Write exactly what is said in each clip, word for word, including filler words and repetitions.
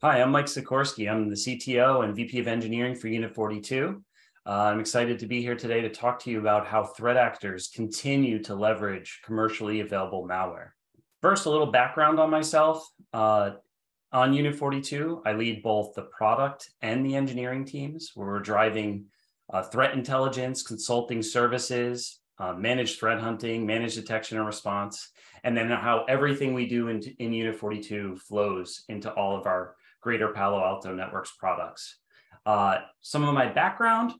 Hi, I'm Mike Sikorski. I'm the C T O and V P of Engineering for Unit forty-two. Uh, I'm excited to be here today to talk to you about how threat actors continue to leverage commercially available malware. First, a little background on myself. Uh, on Unit forty-two, I lead both the product and the engineering teams, where we're driving uh, threat intelligence, consulting services, uh, managed threat hunting, managed detection and response, and then how everything we do in, in Unit forty-two flows into all of our greater Palo Alto Networks products. Uh, some of my background,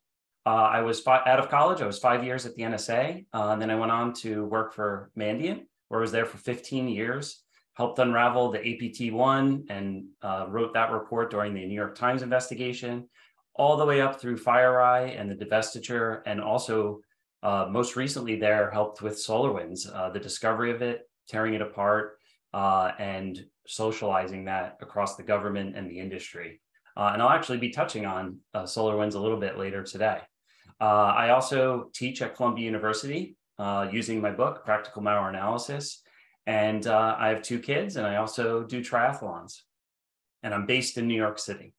uh, I was out of college, I was five years at the N S A, uh, and then I went on to work for Mandiant, where I was there for fifteen years, helped unravel the A P T one and uh, wrote that report during the New York Times investigation, all the way up through FireEye and the divestiture, and also uh, most recently there helped with SolarWinds, uh, the discovery of it, tearing it apart, uh, and socializing that across the government and the industry. Uh, and I'll actually be touching on uh, SolarWinds a little bit later today. Uh, I also teach at Columbia University uh, using my book, Practical Malware Analysis. And uh, I have two kids, and I also do triathlons. And I'm based in New York City.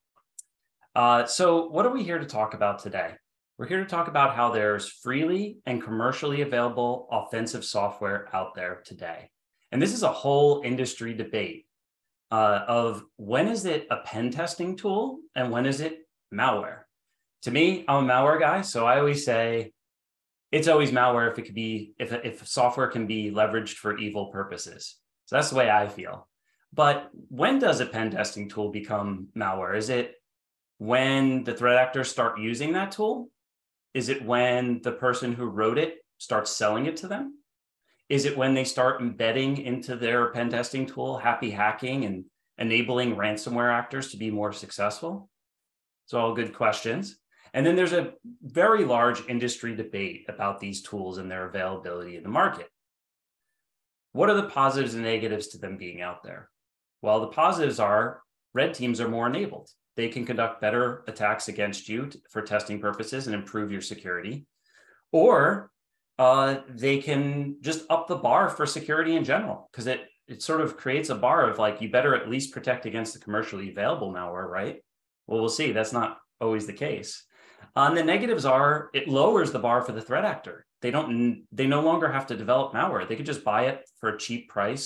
Uh, so what are we here to talk about today? We're here to talk about how there's freely and commercially available offensive software out there today. And this is a whole industry debate. Uh, of when is it a pen testing tool and when is it malware? To me, I'm a malware guy, so I always say it's always malware if it could be if if software can be leveraged for evil purposes. So that's the way I feel. But when does a pen testing tool become malware? Is it when the threat actors start using that tool? Is it when the person who wrote it starts selling it to them? Is it when they start embedding into their pen testing tool happy hacking and enabling ransomware actors to be more successful? It's all good questions. And then there's a very large industry debate about these tools and their availability in the market. What are the positives and negatives to them being out there? Well, the positives are red teams are more enabled. They can conduct better attacks against you for testing purposes and improve your security. Or Uh, they can just up the bar for security in general, because it, it sort of creates a bar of like, you better at least protect against the commercially available malware, right? Well, we'll see. That's not always the case. Uh, and the negatives are it lowers the bar for the threat actor. They don't, they no longer have to develop malware. They could just buy it for a cheap price.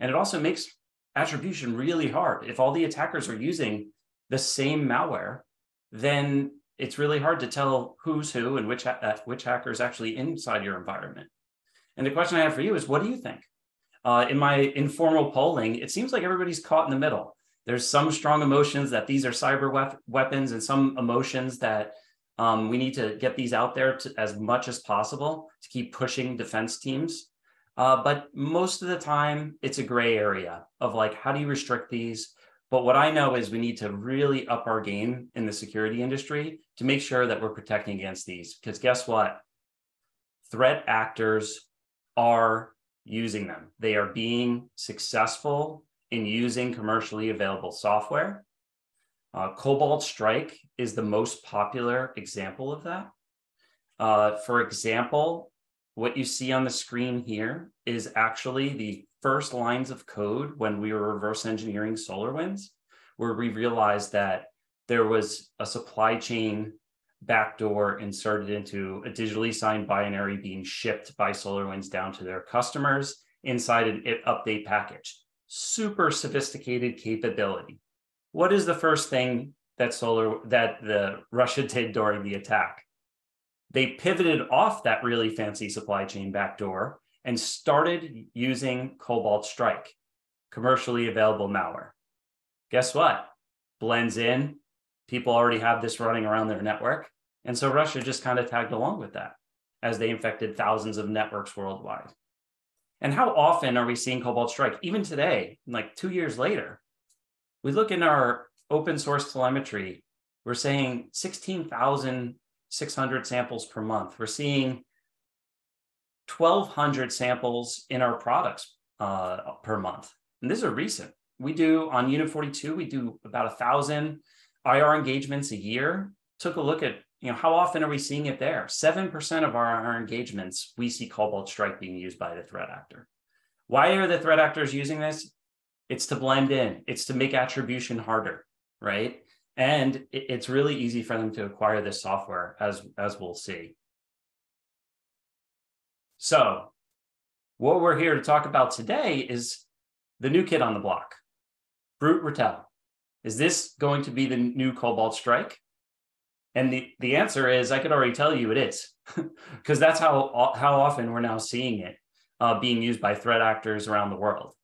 And it also makes attribution really hard. If all the attackers are using the same malware, then it's really hard to tell who's who and which, ha which hacker is actually inside your environment. And the question I have for you is, what do you think? Uh, in my informal polling, it seems like everybody's caught in the middle. There's some strong emotions that these are cyber wep weapons and some emotions that um, we need to get these out there to, as much as possible to keep pushing defense teams. Uh, but most of the time, it's a gray area of like, how do you restrict these? But what I know is we need to really up our game in the security industry to make sure that we're protecting against these. Because guess what? Threat actors are using them. They are being successful in using commercially available software. Uh, Cobalt Strike is the most popular example of that. Uh, for example, what you see on the screen here is actually the first lines of code when we were reverse engineering SolarWinds, where we realized that there was a supply chain backdoor inserted into a digitally signed binary being shipped by SolarWinds down to their customers inside an update package. Super sophisticated capability. What is the first thing that Solar that the Russia did during the attack? They pivoted off that really fancy supply chain backdoor and started using Cobalt Strike, commercially available malware. Guess what? Blends in. People already have this running around their network. And so Russia just kind of tagged along with that as they infected thousands of networks worldwide. And how often are we seeing Cobalt Strike? Even today, like two years later, we look in our open source telemetry, we're saying sixteen thousand six hundred samples per month. We're seeing twelve hundred samples in our products uh, per month. And these are recent. We do on Unit forty-two, we do about a thousand I R engagements a year. Took a look at, you know, how often are we seeing it there? seven percent of our I R engagements, we see Cobalt Strike being used by the threat actor. Why are the threat actors using this? It's to blend in. It's to make attribution harder. right? And it's really easy for them to acquire this software, as, as we'll see. So what we're here to talk about today is the new kid on the block, Brute Ratel. Is this going to be the new Cobalt Strike? And the, the answer is, I could already tell you it is, because that's how, how often we're now seeing it uh, being used by threat actors around the world.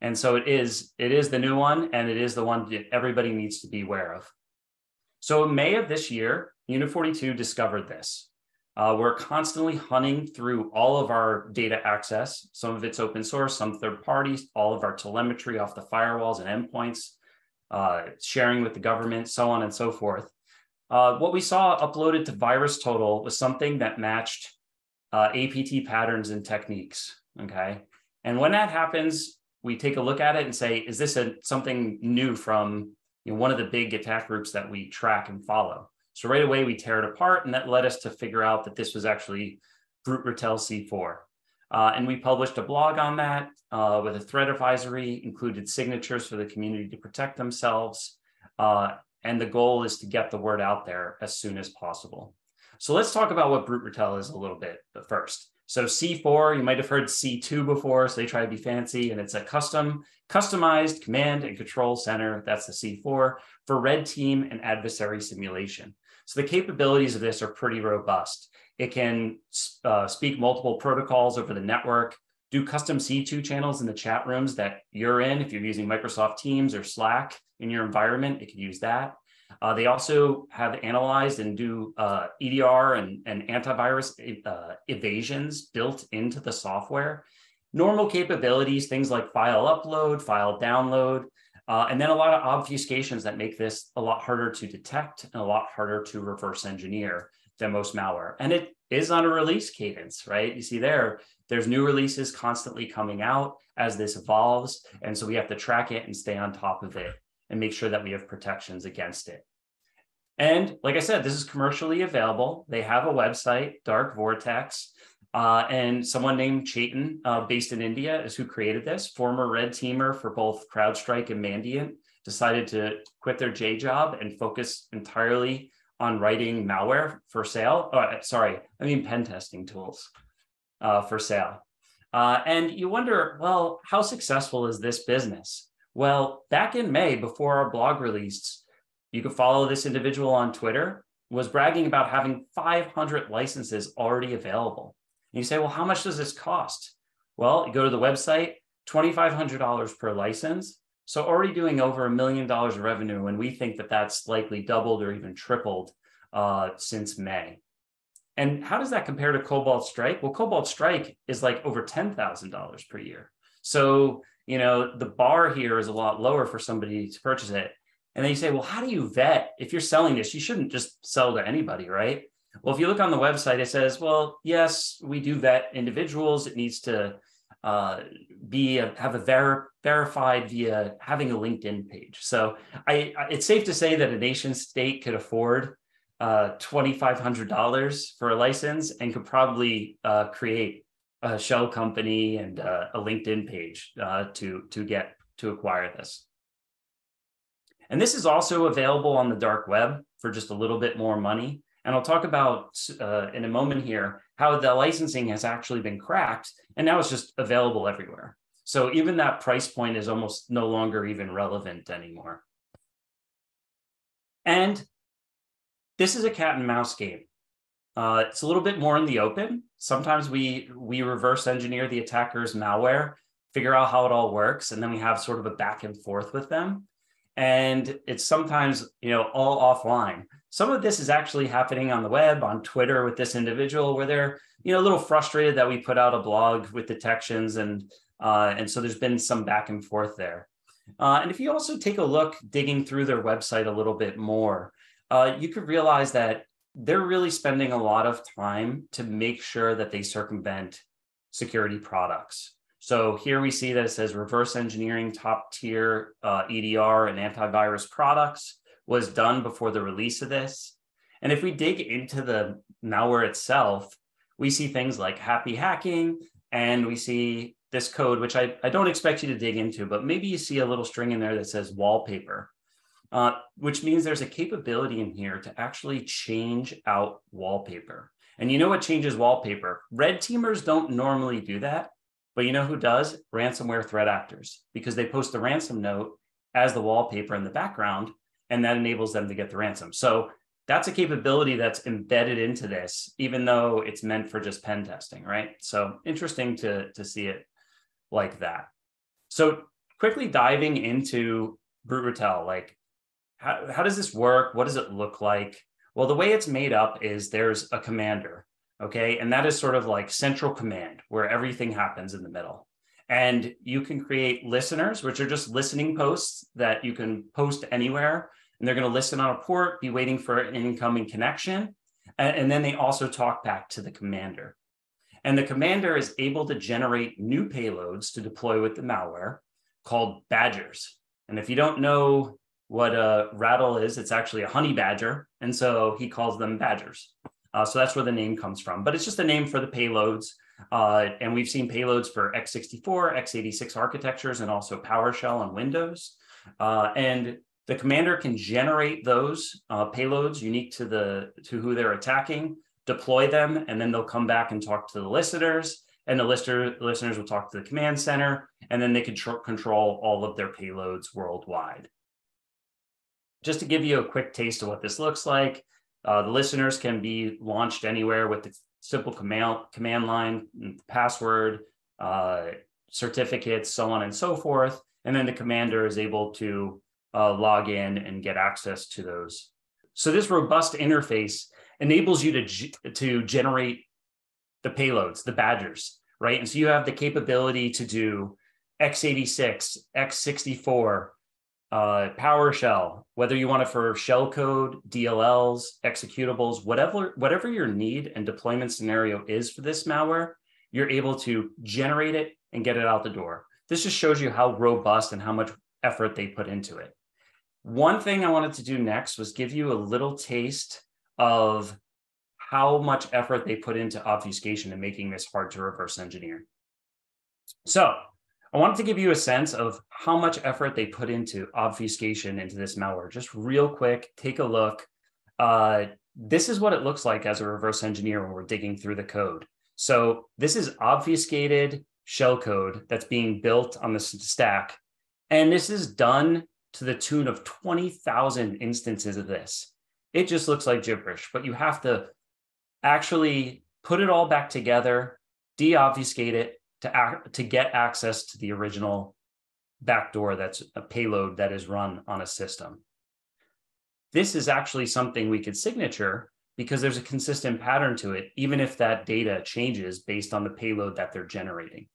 And so it is, it is the new one, and it is the one that everybody needs to be aware of. So in May of this year, Unit forty-two discovered this. Uh, we're constantly hunting through all of our data access. Some of it's open source, some third parties, all of our telemetry off the firewalls and endpoints, uh, sharing with the government, so on and so forth. Uh, what we saw uploaded to VirusTotal was something that matched uh, A P T patterns and techniques, okay? And when that happens, we take a look at it and say, is this a, something new from you know, one of the big attack groups that we track and follow? So right away, we tear it apart, and that led us to figure out that this was actually Brute Ratel C four. Uh, and we published a blog on that uh, with a threat advisory, included signatures for the community to protect themselves. Uh, and the goal is to get the word out there as soon as possible. So let's talk about what Brute Ratel is a little bit first. So C four, you might have heard C two before, so they try to be fancy, and it's a custom, customized command and control center, that's the C four, for red team and adversary simulation. So the capabilities of this are pretty robust. It can uh, speak multiple protocols over the network, do custom C two channels in the chat rooms that you're in. If you're using Microsoft Teams or Slack in your environment, it can use that. Uh, they also have analyzed and do uh, E D R and, and antivirus uh, evasions built into the software. Normal capabilities, things like file upload, file download, Uh, and then a lot of obfuscations that make this a lot harder to detect and a lot harder to reverse engineer than most malware. And it is on a release cadence, right? You see there, there's new releases constantly coming out as this evolves. And so we have to track it and stay on top of it and make sure that we have protections against it. And like I said, this is commercially available. They have a website, Dark Vortex. Uh, and someone named Chaitin, uh, based in India, is who created this. Former red teamer for both CrowdStrike and Mandiant, decided to quit their J job and focus entirely on writing malware for sale. Oh, sorry, I mean pen testing tools uh, for sale. Uh, and you wonder, well, how successful is this business? Well, back in May, before our blog release, you can follow this individual on Twitter, was bragging about having five hundred licenses already available. And you say, well, how much does this cost? Well, you go to the website, twenty-five hundred dollars per license. So already doing over a million dollars in revenue, and we think that that's likely doubled or even tripled uh, since May. And how does that compare to Cobalt Strike? Well, Cobalt Strike is like over ten thousand dollars per year. So, you know, the bar here is a lot lower for somebody to purchase it. And then you say, well, how do you vet? If you're selling this, you shouldn't just sell to anybody, right? Well, if you look on the website, it says, well, yes, we do vet individuals. It needs to uh, be a, have a ver verified via having a LinkedIn page. So I, I, it's safe to say that a nation state could afford uh, twenty-five hundred dollars for a license and could probably uh, create a shell company and uh, a LinkedIn page uh, to, to get to acquire this. And this is also available on the dark web for just a little bit more money. And I'll talk about uh, in a moment here how the licensing has actually been cracked, and now it's just available everywhere. So even that price point is almost no longer even relevant anymore. And this is a cat and mouse game. Uh, it's a little bit more in the open. Sometimes we, we reverse engineer the attacker's malware, figure out how it all works, and then we have sort of a back and forth with them. And it's sometimes, you know, all offline. Some of this is actually happening on the web, on Twitter with this individual, where they're, you know, a little frustrated that we put out a blog with detections. And, uh, and so there's been some back and forth there. Uh, and if you also take a look, digging through their website a little bit more, uh, you could realize that they're really spending a lot of time to make sure that they circumvent security products. So here we see that it says reverse engineering top tier uh, E D R and antivirus products was done before the release of this. And if we dig into the malware itself, we see things like happy hacking, and we see this code, which I, I don't expect you to dig into, but maybe you see a little string in there that says wallpaper. uh, which means there's a capability in here to actually change out wallpaper. And you know what changes wallpaper? Red teamers don't normally do that, but you know who does? Ransomware threat actors, because they post the ransom note as the wallpaper in the background, and that enables them to get the ransom. So that's a capability that's embedded into this, even though it's meant for just pen testing, right? So interesting to, to see it like that. So quickly diving into Brute Ratel, like how, how does this work? What does it look like? Well, the way it's made up is there's a commander, okay? And that is sort of like central command where everything happens in the middle. And you can create listeners, which are just listening posts that you can post anywhere. And they're going to listen on a port, be waiting for an incoming connection. And, and then they also talk back to the commander. And the commander is able to generate new payloads to deploy with the malware called badgers. And if you don't know what a rattle is, it's actually a honey badger. And so he calls them badgers. Uh, so that's where the name comes from. But it's just a name for the payloads. Uh, and we've seen payloads for x sixty-four, x eighty-six architectures, and also PowerShell and Windows. Uh, and the commander can generate those uh, payloads unique to the to who they're attacking, deploy them, and then they'll come back and talk to the listeners, and the listener, listeners will talk to the command center, and then they can control all of their payloads worldwide. Just to give you a quick taste of what this looks like, uh, the listeners can be launched anywhere with the simple command, command line, password, uh, certificates, so on and so forth. And then the commander is able to Uh, log in and get access to those. So this robust interface enables you to, to generate the payloads, the badgers, right? And so you have the capability to do x eighty-six, x sixty-four, uh, PowerShell, whether you want it for shellcode, D L Ls, executables, whatever, whatever your need and deployment scenario is for this malware, you're able to generate it and get it out the door. This just shows you how robust and how much effort they put into it. One thing I wanted to do next was give you a little taste of how much effort they put into obfuscation and making this hard to reverse engineer. So I wanted to give you a sense of how much effort they put into obfuscation into this malware. Just real quick, take a look. Uh, this is what it looks like as a reverse engineer when we're digging through the code. So this is obfuscated shellcode that's being built on the stack. And this is done to the tune of twenty thousand instances of this. It just looks like gibberish, but you have to actually put it all back together, deobfuscate it to, act, to get access to the original backdoor that's a payload that is run on a system. This is actually something we could signature because there's a consistent pattern to it, even if that data changes based on the payload that they're generating.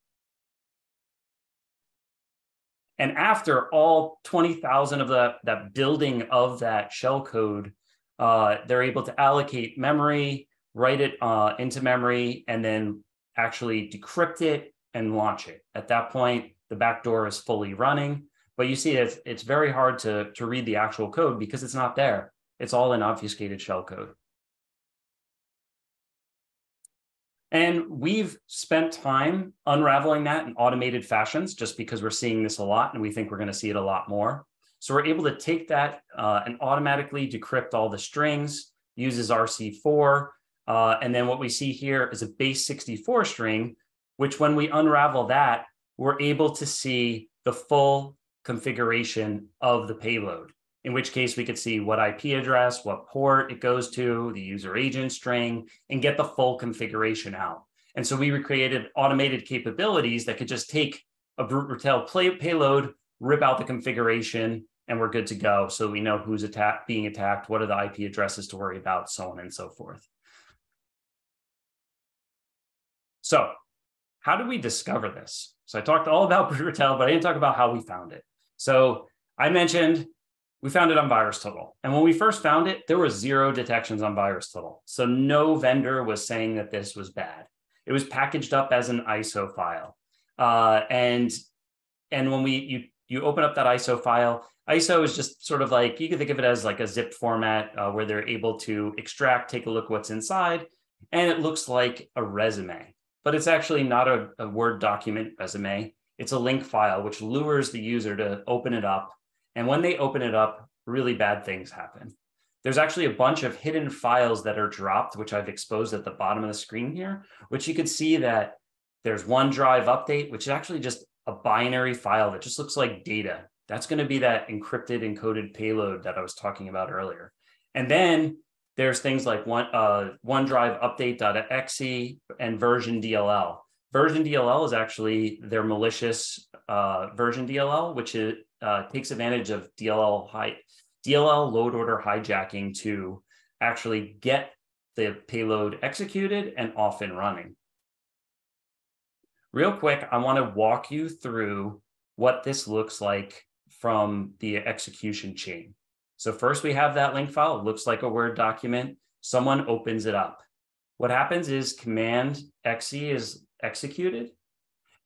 And after all twenty thousand of the, that building of that shellcode, uh, they're able to allocate memory, write it uh, into memory, and then actually decrypt it and launch it. At that point, the backdoor is fully running. But you see, it's, it's very hard to, to read the actual code because it's not there. It's all in obfuscated shellcode. And we've spent time unraveling that in automated fashions just because we're seeing this a lot and we think we're going to see it a lot more. So we're able to take that uh, and automatically decrypt all the strings, uses R C four. Uh, and then what we see here is a base sixty-four string, which when we unravel that, we're able to see the full configuration of the payload, in which case we could see what I P address, what port it goes to, the user agent string, and get the full configuration out. And so we created automated capabilities that could just take a Brute Ratel play payload, rip out the configuration, and we're good to go. So we know who's attack being attacked, what are the I P addresses to worry about, so on and so forth. So how did we discover this? So I talked all about Brute Ratel, but I didn't talk about how we found it. So I mentioned, we found it on VirusTotal. And when we first found it, there were zero detections on VirusTotal. So no vendor was saying that this was bad. It was packaged up as an I S O file. Uh, and, and when we you, you open up that I S O file, I S O is just sort of like, you can think of it as like a zip format uh, where they're able to extract, take a look what's inside, and it looks like a resume. But it's actually not a, a Word document resume. It's a link file, which lures the user to open it up. And when they open it up, really bad things happen. There's actually a bunch of hidden files that are dropped, which I've exposed at the bottom of the screen here, which you could see that there's OneDrive.Update, which is actually just a binary file that just looks like data. That's going to be that encrypted, encoded payload that I was talking about earlier. And then there's things like one, uh, OneDrive.Update.exe and version D L L. Version D L L is actually their malicious uh, version D L L, which is, uh, takes advantage of D L L high, D L L load order hijacking to actually get the payload executed and off and running. Real quick, I want to walk you through what this looks like from the execution chain. So first we have that link file. It looks like a Word document. Someone opens it up. What happens is command exe is executed,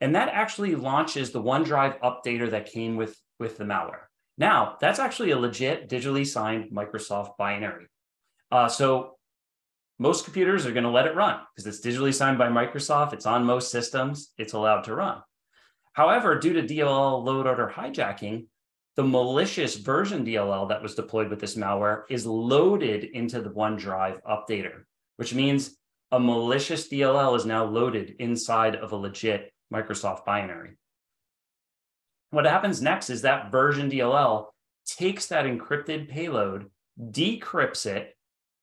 and that actually launches the OneDrive updater that came with, with the malware. Now, that's actually a legit digitally signed Microsoft binary. Uh, so most computers are going to let it run because it's digitally signed by Microsoft. It's on most systems. It's allowed to run. However, due to D L L load order hijacking, the malicious version D L L that was deployed with this malware is loaded into the OneDrive updater, which means a malicious D L L is now loaded inside of a legit Microsoft binary. What happens next is that version D L L takes that encrypted payload, decrypts it,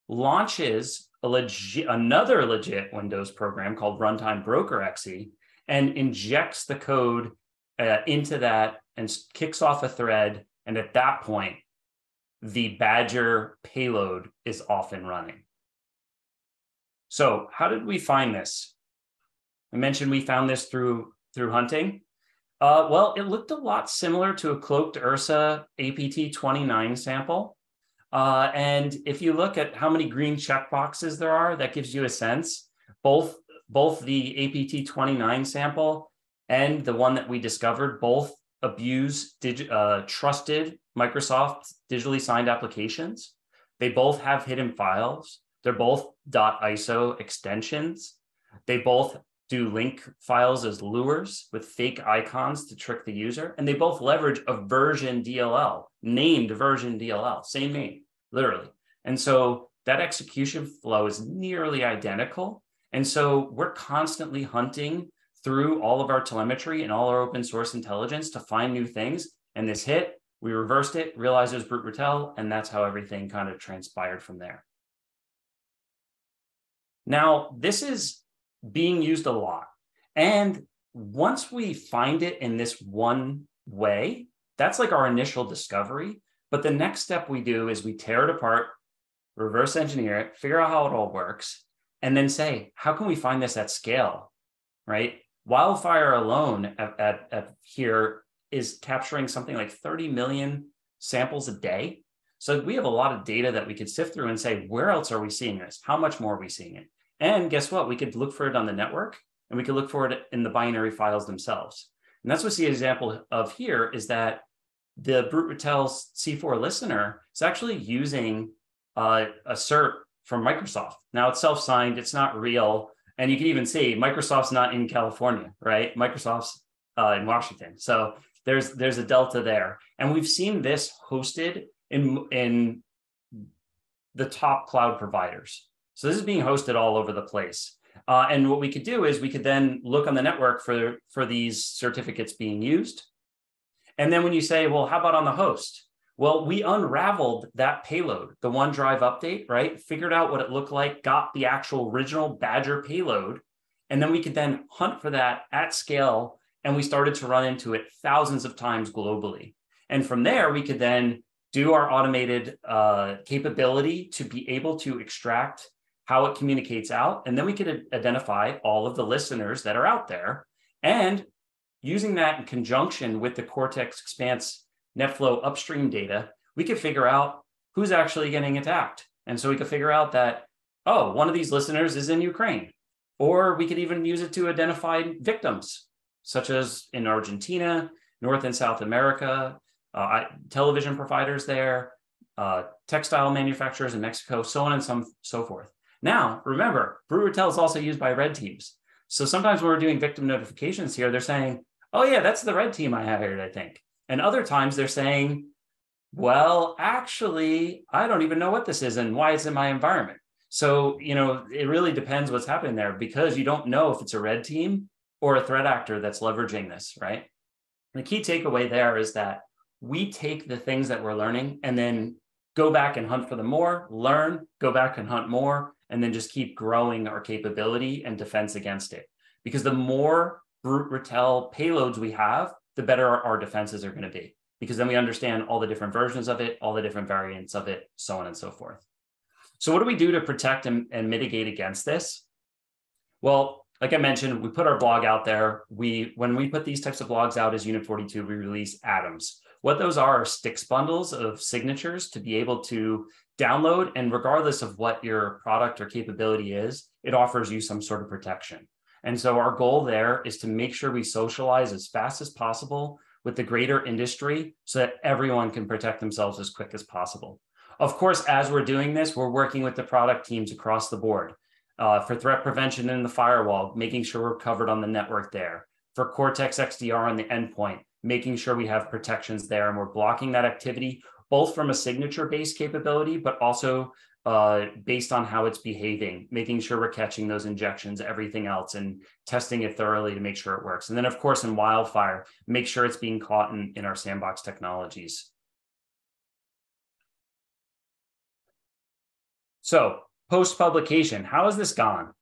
launches a legit, another legit Windows program called Runtime Broker X E, and injects the code uh, into that and kicks off a thread. And at that point, the Badger payload is off and running. So how did we find this? I mentioned we found this through, through hunting. Uh, well, it looked a lot similar to a Cloaked Ursa A P T twenty-nine sample. Uh, and if you look at how many green checkboxes there are, that gives you a sense. Both, both the A P T twenty-nine sample and the one that we discovered both abuse dig, uh, trusted Microsoft digitally signed applications. They both have hidden files. They're both .iso extensions. They both do link files as lures with fake icons to trick the user. And they both leverage a version D L L, named version D L L, same name, literally. And so that execution flow is nearly identical. And so we're constantly hunting through all of our telemetry and all our open source intelligence to find new things. And this hit, we reversed it, realized it was Brute Ratel, and that's how everything kind of transpired from there. Now, this is being used a lot. And once we find it in this one way, that's like our initial discovery. But the next step we do is we tear it apart, reverse engineer it, figure out how it all works, and then say, how can we find this at scale, right? Wildfire alone at, at, at here is capturing something like thirty million samples a day. So we have a lot of data that we could sift through and say, where else are we seeing this? How much more are we seeing it? And guess what? We could look for it on the network, and we could look for it in the binary files themselves. And that's what the example of here is that the Brute Ratel C four listener is actually using uh, a cert from Microsoft. Now it's self-signed, it's not real. And you can even see Microsoft's not in California, right? Microsoft's uh, in Washington. So there's, there's a delta there. And we've seen this hosted in, in the top cloud providers. So this is being hosted all over the place. Uh, and what we could do is we could then look on the network for, for these certificates being used. And then when you say, well, how about on the host? Well, we unraveled that payload, the OneDrive update, right? Figured out what it looked like, got the actual original Badger payload. And then we could then hunt for that at scale. And we started to run into it thousands of times globally. And from there, we could then do our automated uh, capability to be able to extract how it communicates out. And then we could identify all of the listeners that are out there. And using that in conjunction with the Cortex Expanse NetFlow upstream data, we could figure out who's actually getting attacked. And so we could figure out that, oh, one of these listeners is in Ukraine. Or we could even use it to identify victims, such as in Argentina, North and South America, Uh, I, television providers there, uh, textile manufacturers in Mexico, so on and some, so forth. Now, remember, Brute Ratel is also used by red teams. So sometimes when we're doing victim notifications here, they're saying, oh yeah, that's the red team I have here, I think. And other times they're saying, well, actually, I don't even know what this is and why it's in my environment. So, you know, it really depends what's happening there, because you don't know if it's a red team or a threat actor that's leveraging this, right? The key takeaway there is that we take the things that we're learning and then go back and hunt for them more, learn, go back and hunt more, and then just keep growing our capability and defense against it. Because the more Brute Ratel payloads we have, the better our, our defenses are going to be, because then we understand all the different versions of it, all the different variants of it, so on and so forth. So what do we do to protect and, and mitigate against this? Well, like I mentioned, we put our blog out there. We, when we put these types of blogs out as Unit forty-two, we release atoms. What those are are sticks bundles of signatures to be able to download, and regardless of what your product or capability is, it offers you some sort of protection. And so our goal there is to make sure we socialize as fast as possible with the greater industry so that everyone can protect themselves as quick as possible. Of course, as we're doing this, we're working with the product teams across the board uh, for threat prevention in the firewall, making sure we're covered on the network there. For Cortex X D R on the endpoint, making sure we have protections there and we're blocking that activity, both from a signature-based capability, but also uh, based on how it's behaving, making sure we're catching those injections, everything else, and testing it thoroughly to make sure it works. And then, of course, in Wildfire, make sure it's being caught in, in our sandbox technologies. So post-publication, how has this gone?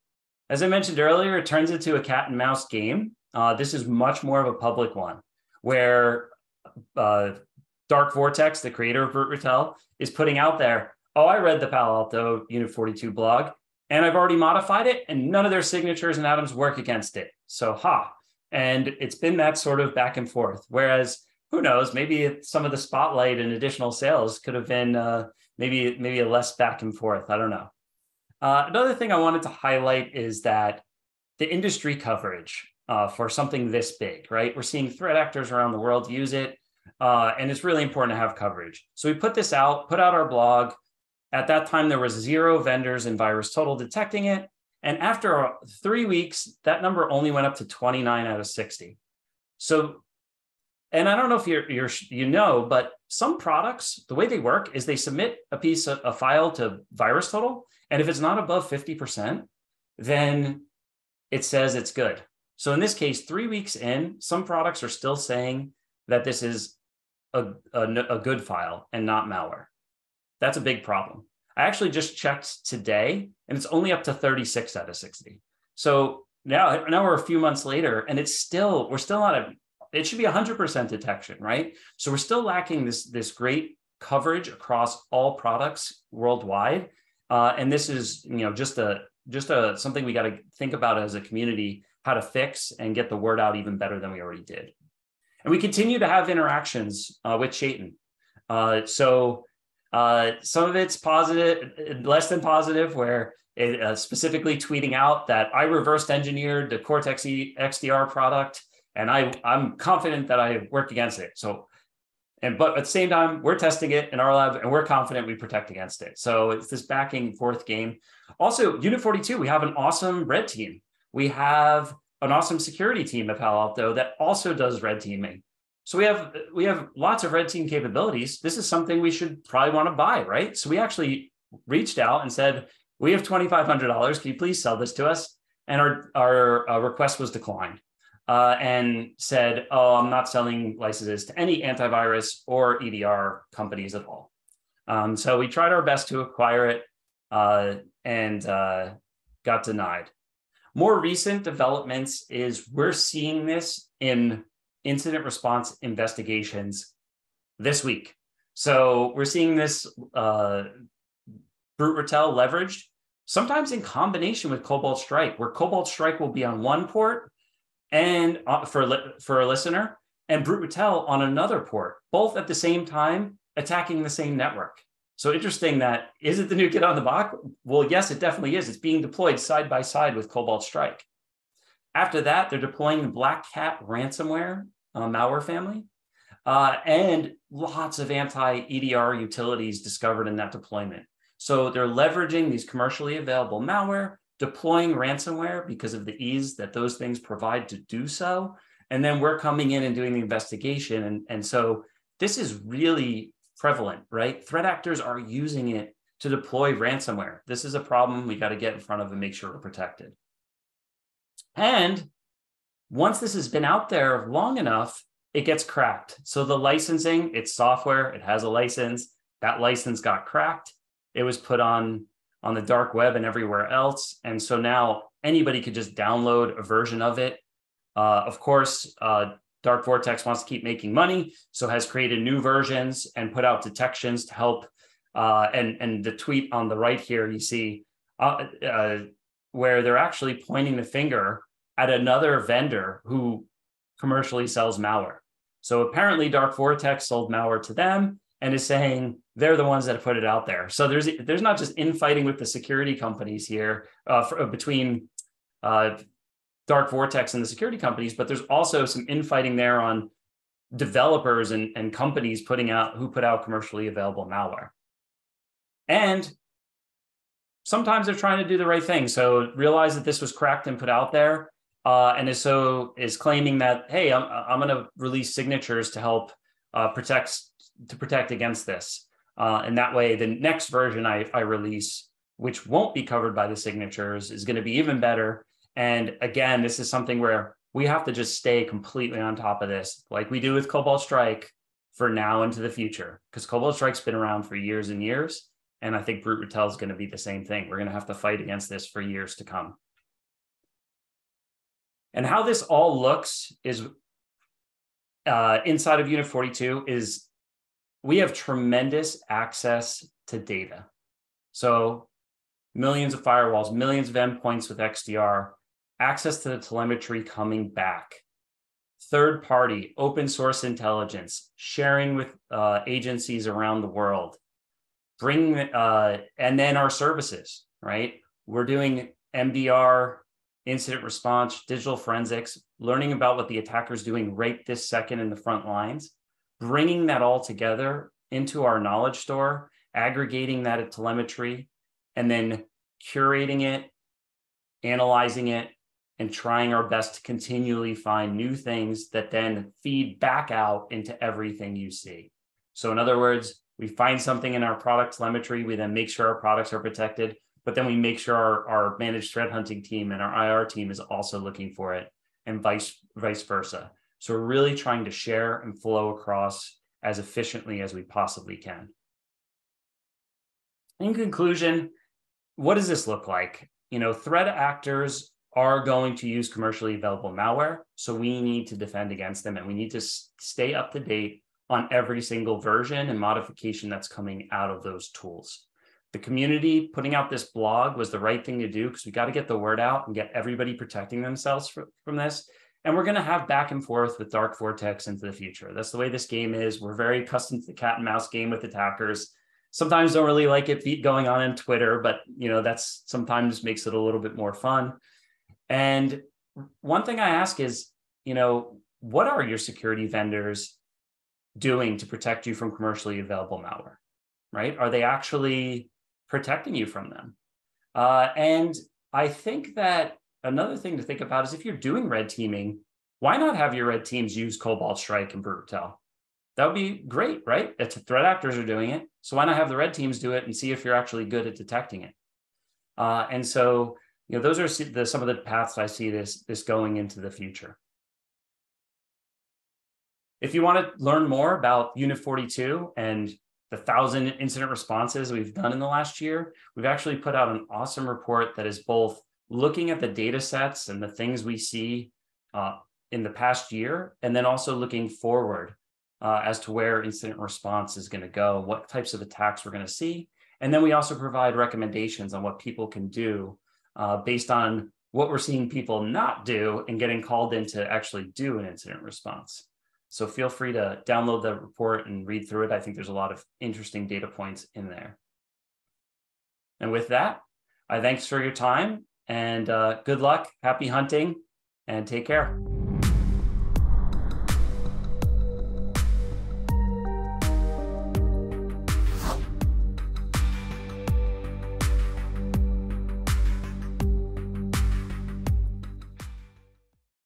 As I mentioned earlier, it turns into a cat and mouse game. Uh, this is much more of a public one where uh, Dark Vortex, the creator of Brute Ratel, is putting out there, oh, I read the Palo Alto Unit forty-two blog and I've already modified it and none of their signatures and atoms work against it. So ha. And it's been that sort of back and forth. Whereas who knows, maybe some of the spotlight and additional sales could have been uh, maybe, maybe a less back and forth. I don't know. Uh, another thing I wanted to highlight is that the industry coverage uh, for something this big, right? We're seeing threat actors around the world use it, uh, and it's really important to have coverage. So we put this out, put out our blog. At that time, there was zero vendors in VirusTotal detecting it. And after three weeks, that number only went up to twenty-nine out of sixty. So And I don't know if you're, you're, you know, but some products, the way they work is they submit a piece of a file to VirusTotal. And if it's not above fifty percent, then it says it's good. So in this case, three weeks in, some products are still saying that this is a, a, a good file and not malware. That's a big problem. I actually just checked today and it's only up to thirty-six out of sixty. So now, now we're a few months later and it's still, we're still not a, it should be one hundred percent detection, right? So we're still lacking this, this great coverage across all products worldwide. Uh, and this is, you know, just a just a something we got to think about as a community, how to fix and get the word out even better than we already did. And we continue to have interactions uh, with Chaitin. Uh, so uh, some of it's positive, less than positive, where it uh, specifically tweeting out that I reversed engineered the Cortex X D R product. And I, I'm confident that I worked against it. So, and but at the same time, we're testing it in our lab and we're confident we protect against it. So it's this back and forth game. Also, Unit forty-two, we have an awesome red team. We have an awesome security team at Palo Alto that also does red teaming. So we have, we have lots of red team capabilities. This is something we should probably want to buy, right? So we actually reached out and said, we have twenty-five hundred dollars. Can you please sell this to us? And our, our uh, request was declined. Uh, and said, oh, I'm not selling licenses to any antivirus or E D R companies at all. Um, so we tried our best to acquire it uh, and uh, got denied. More recent developments is we're seeing this in incident response investigations this week. So we're seeing this uh, Brute Ratel leveraged, sometimes in combination with Cobalt Strike, where Cobalt Strike will be on one port, and for, for a listener, and Brute Ratel on another port, both at the same time, attacking the same network. So interesting that, is it the new kid on the block? Well, yes, it definitely is. It's being deployed side by side with Cobalt Strike. After that, they're deploying the Black Cat ransomware uh, malware family, uh, and lots of anti-E D R utilities discovered in that deployment. So they're leveraging these commercially available malware, deploying ransomware because of the ease that those things provide to do so. And then we're coming in and doing the investigation. And, and so this is really prevalent, right? Threat actors are using it to deploy ransomware. This is a problem we got to get in front of and make sure we're protected. And once this has been out there long enough, it gets cracked. So the licensing, it's software, it has a license. That license got cracked. It was put on, on the dark web and everywhere else. And so now anybody could just download a version of it. Uh, of course, uh, Dark Vortex wants to keep making money, so has created new versions and put out detections to help. Uh, and, and the tweet on the right here, you see uh, uh, where they're actually pointing the finger at another vendor who commercially sells malware. So apparently Dark Vortex sold malware to them and is saying they're the ones that have put it out there. So there's there's not just infighting with the security companies here uh, for, between uh, Dark Vortex and the security companies, but there's also some infighting there on developers and, and companies putting out who put out commercially available malware. And sometimes they're trying to do the right thing. So realize that this was cracked and put out there, uh, and is so is claiming that, hey, I'm, I'm going to release signatures to help uh, protect to protect against this. Uh, and that way, the next version I, I release, which won't be covered by the signatures, is going to be even better. And again, this is something where we have to just stay completely on top of this, like we do with Cobalt Strike for now into the future, because Cobalt Strike's been around for years and years. And I think Brute Ratel is going to be the same thing. We're going to have to fight against this for years to come. And how this all looks is uh, inside of Unit forty-two is we have tremendous access to data. So millions of firewalls, millions of endpoints with X D R, access to the telemetry coming back, third party, open source intelligence, sharing with uh, agencies around the world, bring, uh, and then our services, right? We're doing M D R, incident response, digital forensics, learning about what the attacker's doing right this second in the front lines, bringing that all together into our knowledge store, aggregating that at telemetry, and then curating it, analyzing it, and trying our best to continually find new things that then feed back out into everything you see. So in other words, we find something in our product telemetry, we then make sure our products are protected, but then we make sure our, our managed threat hunting team and our I R team is also looking for it, and vice, vice versa. So we're really trying to share and flow across as efficiently as we possibly can. In conclusion, what does this look like? You know, threat actors are going to use commercially available malware, so we need to defend against them, and we need to stay up to date on every single version and modification that's coming out of those tools. The community putting out this blog was the right thing to do, because we got to get the word out and get everybody protecting themselves from this. And we're going to have back and forth with Dark Vortex into the future. That's the way this game is. We're very accustomed to the cat and mouse game with attackers. Sometimes don't really like it going on in Twitter, but you know, that's sometimes makes it a little bit more fun. And one thing I ask is, you know, what are your security vendors doing to protect you from commercially available malware, right? Are they actually protecting you from them? Uh, and I think that another thing to think about is if you're doing red teaming, why not have your red teams use Cobalt Strike and Brute Ratel? That would be great, right? It's threat actors are doing it. So why not have the red teams do it and see if you're actually good at detecting it? Uh, and so, you know, those are the, some of the paths I see this, this going into the future. If you want to learn more about Unit forty-two and the thousand incident responses we've done in the last year, we've actually put out an awesome report that is both looking at the data sets and the things we see uh, in the past year, and then also looking forward uh, as to where incident response is going to go, what types of attacks we're going to see. And then we also provide recommendations on what people can do uh, based on what we're seeing people not do and getting called in to actually do an incident response. So feel free to download the report and read through it. I think there's a lot of interesting data points in there. And with that, I thanks for your time and uh, good luck, happy hunting, and take care.